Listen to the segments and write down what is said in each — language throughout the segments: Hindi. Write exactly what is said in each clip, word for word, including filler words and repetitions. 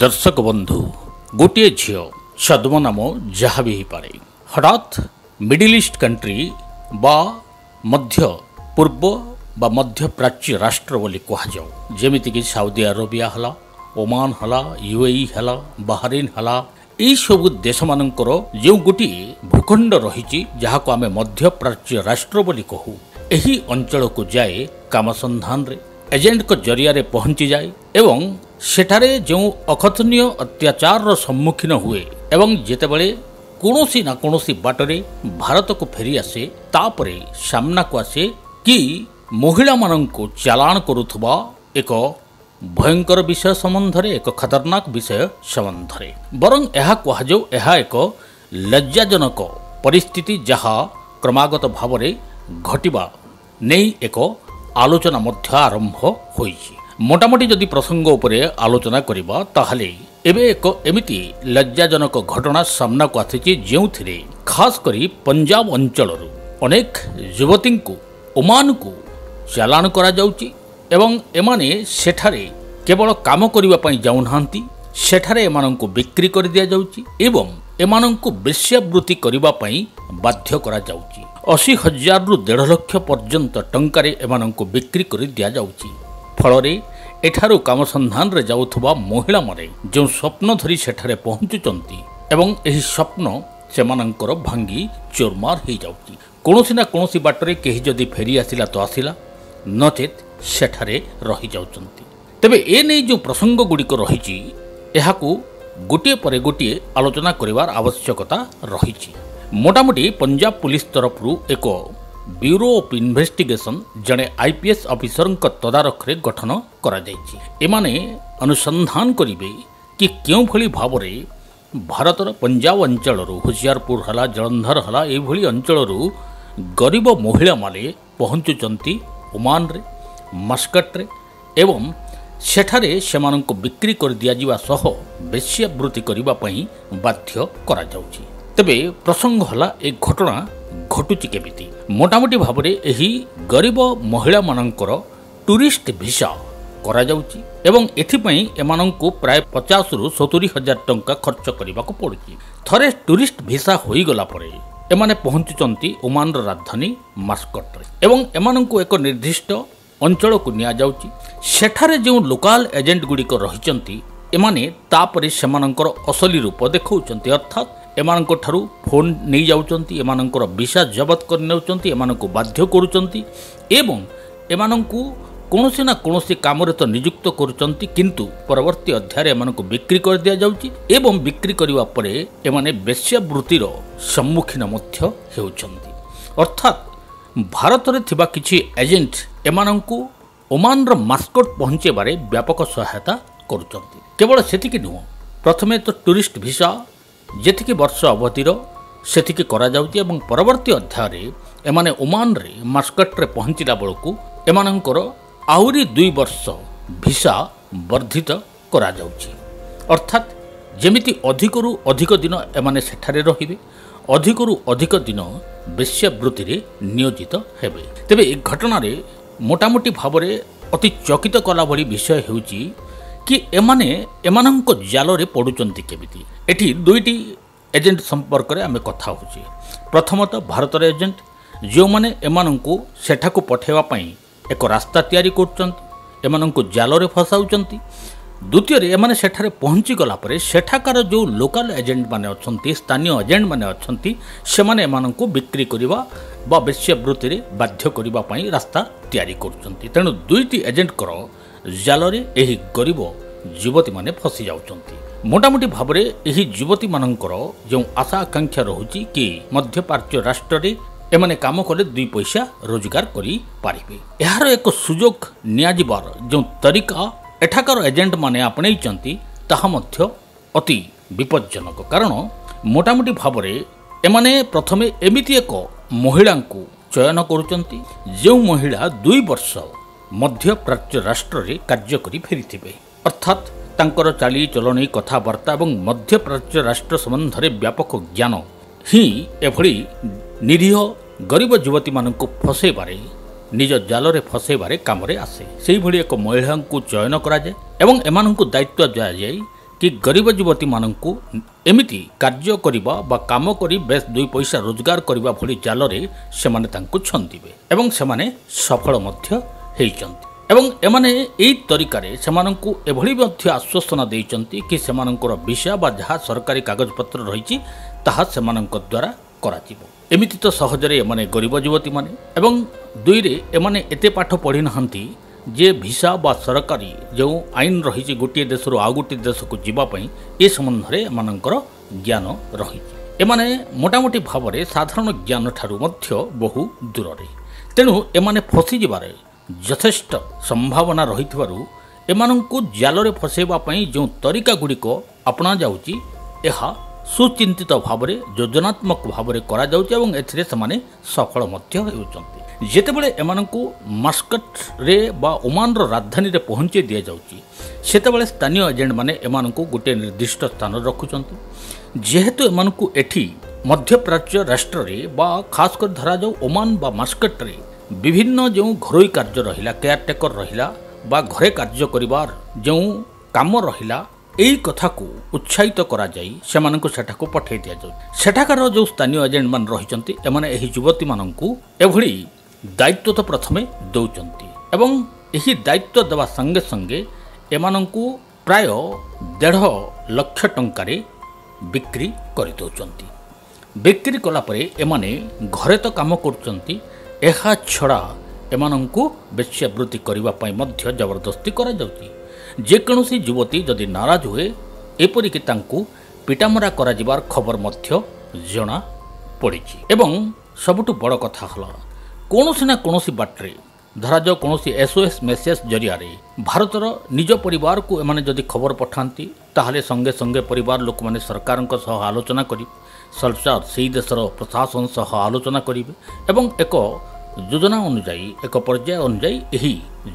दर्शक बंधु गोटे झील सदम नाम जहाँ भी पारे हठात मिडिल ईस्ट कंट्री बा मध्य पूर्व बा मध्य प्राच्य राष्ट्र बोली कहुँ जमीती कि साउदी अरबिया हला ओमान हला यूएई हला बहरीन हला यही सब देश मानकर जो गोटे भूखंड रही जहाँ आम मध्य प्राच्य राष्ट्र बोली कहू यही अंचल को जाए काम संधान रे एजेंट को जरिया रे पहुंची जाए एवं सेठारे जो अकथनीय अत्याचार सम्मुखीन हुए एवं जितेबले कौनसी ना कौनसी बाटरे भारत को फेरी आसे तापरे सामना को आसे कि महिला माननकु चालान करुथबा एक भयंकर विषय संबंध रे एक खतरनाक विषय संबंध रे बरं एहा कहजो एहा एक लज्जाजनक परिस्थिति जहा क्रमागत भाव रे घटिबा नेई एक आलोचना मध्य आरंभ होई मोटामोटी जदि प्रसंग उपरे आलोचना करिबा ताहले एबे एक एमिति लज्जाजनक घटना सामना को आथिछि जेउथिरे खास करी पंजाब अंचलरु अनेक युवतींकु ओमानकु चालान करा जाउछि एवं एमाने सेठारे केवल काम करिबा पई जाउनहांती सेठारे एमानंकु बिक्री कर दिया जाउछि एवं एमानंकु वेश्यावृत्ति करिबा पई बाध्य करा जाउछि अस्सी हजार रु डेढ़ लाख पर्यंत टंकारे एमानंकु बिक्री कर दिया जाउछि फलरे एठारु काम संधान रे जाउथबा महिला माने जो स्वप्न धरी सेठारे पहुंचुचंती एवं एही स्वप्न सेमानंकर भांगी चोरमार हे जाउची कोनोसी ना कोनोसी बाटरे केही जदी फेरी आसिला तो आसिला नचेत सेठारे रही जाउचंती तबे ए नै जो प्रसंग गुडी को रहीची एहाकु गुटे परे गुटे आलोचना करिवार आवश्यकता रहीची मोटामोटी पंजाब पुलिस तरफ रु एक ब्यूरो ऑफ इन्वेस्टिगेशन जड़े आईपीएस ऑफिसर तदारखरे गठन करने अनुसंधान करेंगे कि क्यों भली भाव में भारतर पंजाब अंचल होशियारपुर हला जलंधर हला ये अंचल गरीब महिला माने पहुँचुंट ओमान रे मस्कट रे एवं सेठारे सेमान को बिक्री कर दिया दिजावा सह वेश्यावृत्ति करने बाध्य करा जाउची तबे प्रसंग हला ए घटना घटुची केमिति मोटामोटी भाव में यही गरीब महिला मानकर टूरिस्ट भिसा करा जाउची एवं एथिपई एमानंकु प्राय पचास रु सत्तरी हजार टंका खर्च करने को पड़ुची थरे टूरिस्ट भिसा होई गला परे एमाने पहुंचुचंती ओमान राजधानी मस्कट रे एवं एमानंकु एक निर्दिष्ट अंचल को निया जाउची सेठारे जो लोकल एजेंट गुडी को रहिचंती एमाने तापरे सेमानंकर असली रूप देखाउचंती अर्थात एमानंको ठारू फोन नहीं जाउचंती एमानंकर विसा जबत कर नेउचंती एमानंको बाध्य करूचंती एवं एमानंको कोनोसी ना कोनोसी काम रे तो नियुक्त करूचंती किंतु परवर्ती अध्याय एमानंको बिक्री कर दिया जाउची एवं बिक्री करिवा परे एमाने वेश्यावृत्तिर सम्मुखीन मध्य हेउचंती अर्थात भारत रे थिबा किछि एजेंट एमानंको ओमान रो मस्कट पहुंचेबारे व्यापक सहायता करूचंती केवल सेतिकि नुह प्रथमे तो टूरिस्ट भिसा जेतिकी वर्ष अवधिर सेतिकी करा जाउती एवं परवर्ती अध्याय एमाने ओमान रे मस्कट रे पहुंचला बेलू एमानंकर आहुरी दुई वर्ष भिसा वर्धित करा जाउची अर्थात जेमिति अधिकरू अधिक दिन एमाने सेठारे रहिबे अधिकरू अधिक दिन वेश्यावृत्ति रे नियोजित हेबे तबे ए घटना रे मोटामोटी भाव रे अति चकित कला भली विषय हेउची कि एमाने एमानंको जाल रे पडुचंती केमिति एठी दुईटी एजेंट संपर्क रे आमे कथा होची प्रथमत भारत रे एजेंट जो माने एमानंको सेठाकु पठेवा पई एक रास्ता तयारी करचंती एमानंको जाल रे फसाउचंती द्वितीय रे एमाने सेठारे पहुंची गला परे सेठाकार जो लोकल एजेंट माने अछंती स्थानीय एजेंट माने अछंती सेमाने एमानंको बिक्री करिवा बा वेश्यावृत्ति रे बाध्य करिवा पई रास्ता तयारी करचंती तेनु दुईटी एजेंट कर जाल रे एही गरीब युवती माने फसी जाउचंती मोटामोटी भाव रे एही युवती मानंकर जो आशा आकांक्षा रहुची कि मध्य प्राच्य राष्ट्र रे एमाने काम कले दुई पैसा रोजगार करी पारिबे एहार एक सुजोग नियाजिबार जो तरीका एठाकर एजेंट माने आपणै चंती ताहा मध्य अति विपज्जनक कारण मोटामोटी भाव रे एमाने प्रथमे एमिति एक महिलांकु चयन करूचंती जो महिला दुई वर्ष मध्य प्राच्य राष्ट्र रे कार्य करी फेरिथिबे अर्थात तांकर चाली चलनी कथाबार्ता एवं मध्य प्राच्य राष्ट्र संबंध रे व्यापक ज्ञान ही एभली निरीह गरीब युवती मानंकु फसेबारे निज जाल रे फसेबारे कामरे आसे सेही भली एक महिलांकु चयन करा जाय एवं एमानंकु दायित्व दिया जाय कि गरीब युवती मानक एमती कार्य करवा कम कर बेस दुई पैसा रोजगार करने भली जाल छंदे एवं से सफल एवं एमाने एई तरिकार सेमानंकु एभली मध्ये आश्वासना देइचंती कि सेमानंकर विषय बा जहा सरकारी कागज पत्र रहिछि ताहा सेमानंक द्वारा कराजिबो। एमिति तो सहजरे एमाने गरीब युवती माने एवं दुई रे एमाने एते पाठ पढ़ी नहंती जे भिसा बा सरकारी जो आईन रहिछि गोटे देशरु आ गोटे देश को जीवा पई ए सम्बन्धरे एमानंकर ज्ञान रहिछि। एमाने मोटामोटी भावरे साधारण ज्ञान ठारु मध्ये बहु दूर रे तेणु एमाने फसी जिबारे यथेष्ट संभावना रही एमानंकु जालरे फसेबा पई जो तरीका गुड़िक अपना जाउची एहा सुचिंतित भावरे योजनात्मक भावरे करा जाउची एवं एथिरे समाने सफल मध्य होउचंती। जेतेबेले एमानंकु मस्कट रे बा ओमान रो राजधानी रे पहुंचे दिया जाउची सेतेबेले स्थानीय एजेंट माने एमानंकु गुटे निर्दिष्ट स्थान रखुचंती। जेहेतु एमानंकु एठी मध्यप्राच्य राष्ट्र रे बा खास कर धरा जाउ ओमान बा मस्कट रे विभिन्न जो घरोई कार्य रहिला केयरटेकर रहिला बा घरे कार्य करिवार जो काम रहिला एई कथा को उत्साहित करा जाई सेमानंकु सेठाकु पठाई दिया जाउ। सेठाकर जो स्थानीय एजेंट मान रहिचंती एमाने एही युवती मानंकु एभली दायित्व तो प्रथमे दउचंती एवं एही दायित्व देवा संगे संगे एमानंकु प्राय डेढ़ लक्ष टंकारे बिक्री करि दउचंती। बिक्री कला परे एमाने घरे तो काम करचंती एहा छड़ा एमानंकु बेश्यावृत्ति करिबा पई मध्य जबरदस्ती करा जाउची। जे कोनोसी युवती जदि नाराज हुए एपरि कि तांकु पिटामरा करा जिबार खबर मध्य जना पड़ीची। एवं सबुटु बड़ कथा हला कोनोसी ना कोनोसी बाटरे धरा जाउ कोनोसी एसओएस मेसेज जरिया रे भारतर निज परिवार को एमाने जदि खबर पठांती ताहाले संगे संगे परिवार लोक माने सरकारक सह आलोचना करी सरकार सेई देशर प्रशासन सह आलोचना करिवे एवं एक योजना अनुयायी एक पर्याय अनुयायी एही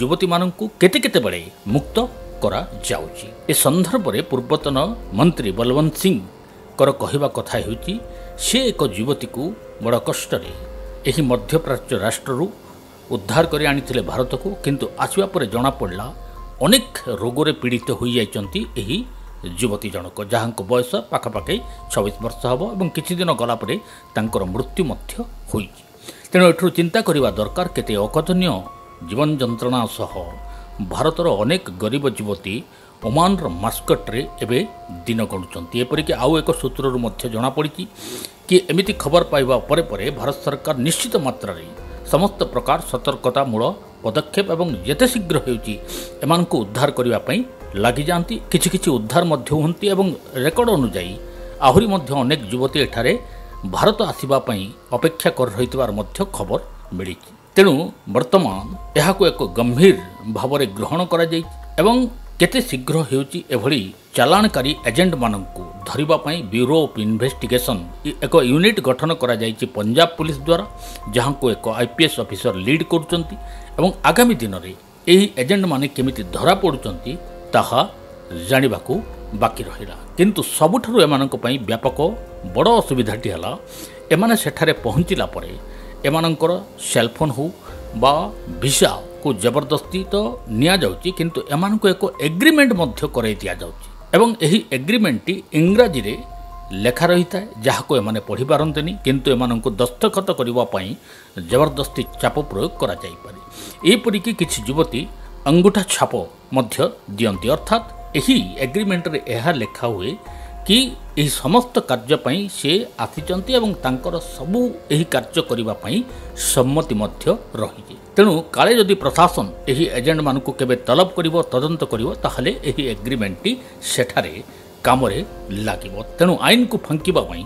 युवती मानंकु केते केते बड़े मुक्त करा जाउची। ए संदर्भ रे पूर्वतन मंत्री बलवंत सिंह कर कहिबा कथा होची से एक युवती को बड़ कष्ट रे एही मध्यप्राच्य राष्ट्ररु उद्धार करि आनिथिले भारत को किंतु आसवा परे जना पड़ला अनेक रोगरे पीड़ित होई जायचंती एही युवती जनक जहां बयस पाखापाखि छब्बीस वर्ष होबो एवं किछि दिन गलापर तांकर मृत्यु मध्य होई। तेणु एठू चिंता करिबा दरकार केते अकथनीय जीवन यंत्रणा सह भारतर अनेक गरीब युवती ओमान रो मस्कट रे एबे दिन गणुचंती। एपरिक आउ एक सूत्र रु मध्य जना पड़िछि कि एमिति खबर पाइबा परे परे भारत सरकार निश्चित मात्रा रे समस्त प्रकार सतर्कता मूल पदक्षेप एवं जेते शीघ्र हेउची एमानकु उद्धार करिबा पई लागि जांती। किछि किछि उद्धार मध्य होंती एवं रेकर्ड अनुयायी आहुरी मध्य अनेक युवती एठारे भारत आसिबा पई अपेक्षा कर रहितबार मध्य खबर मिलिछि। तेणु वर्तमान एहाकु एक गंभीर भावरे ग्रहण करा जाई एवं केते शीघ्र हेउची एभली चालाणकारी एजेंट मानंकु धरिबा पई ब्यूरो ऑफ इन्वेस्टिगेशन एक यूनिट गठन करा जाईछि पंजाब पुलिस द्वारा जहां को एक आईपीएस ऑफिसर लीड करचंती एवं आगामी दिन रे एही एजेंट माने केमिति धरा पड़ुचंती ताहा जानिबाकू बाकी रहिला। किंतु सबुठु एमानंक पई व्यापक बड़ असुविधाटी हला एमाने सेठारे पहुंचिला परे एमानंकर सेलफोन हो बा भिसा को जबरदस्ती तो निया जाउची किंतु एमानंकू एको एग्रीमेंट मध्य करे दिया जाउची एवं एही एग्रीमेंटटी इंग्रजी रे लेखा रही था जहाको एमाने पढ़ी पारंतनी किंतु एमानंकू दस्तखत करिबा पई जबरदस्ती चाप प्रयोग करा जाई पारे। एपरि कि किछि युवती अंगूठा छाप मध्य दियंती अर्थात एही एग्रीमेंट रे एहा लेखा हुए कि एही समस्त कार्य पई से आथिचंती एवं तांकर सबु एही कार्य करिबा पई सम्मति मध्य रहिजे। तेणु काले जदि प्रशासन एही एजेंट मानकू केबे तलब करिवो तदंत करिवो ताहले एही एग्रीमेंटटी सेठारे कामरे लागिवो। तेणु आईन को फंकिबा पई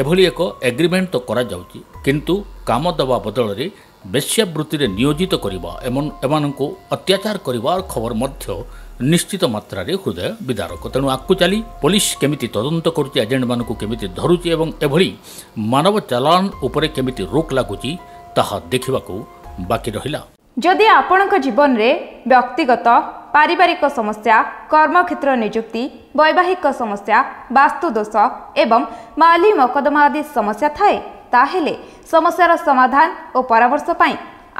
एभली एक एग्रीमेंट तो करा जाउची किंतु काम दबा बदल रे बेश्यावृत्ति रे नियोजित करिबा एमन एमानंकू अत्याचार करिवार खबर मध्य निश्चित मात्रा रे हृदय विदारक। तेणु आकु चाली पुलिस केमिति तदंत करुची एजेंट मानकू केमिति धरुची एवं एभली मानव चालान उपरे केमिति रोक लागुची ताहा देखिबाकू बाकी रहिला। जदि आपनक जीवन रे व्यक्तिगत पारिवारिक समस्या कर्मक्षेत्र नियुक्ति वैवाहिक समस्या वास्तुदोष एवं माली मकदमा आदि समस्या थाए ताहेले समस्यार समाधान और परामर्श पाई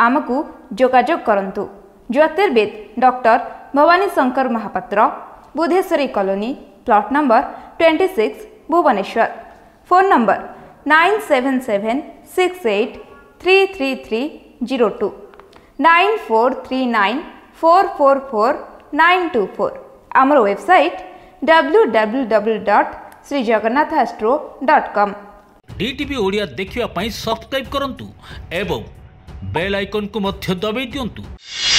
आमकू जोगाजोग करंतु ज्योतिर्विद doctor Bhavani Shankar Mahapatra Budheswari colony, plot number छब्बीस, Bhubaneswar. Phone number nine seven seven six eight three three three zero two, nine four three nine four four four nine two four. आमर website W W W dot Shri Jagannath astro dot com. DTV Odia देखिबा पई सब्सक्राइब करंतु एवं बेल आइकन को मध्य दबाइ दियंतु।